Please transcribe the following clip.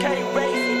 can't race.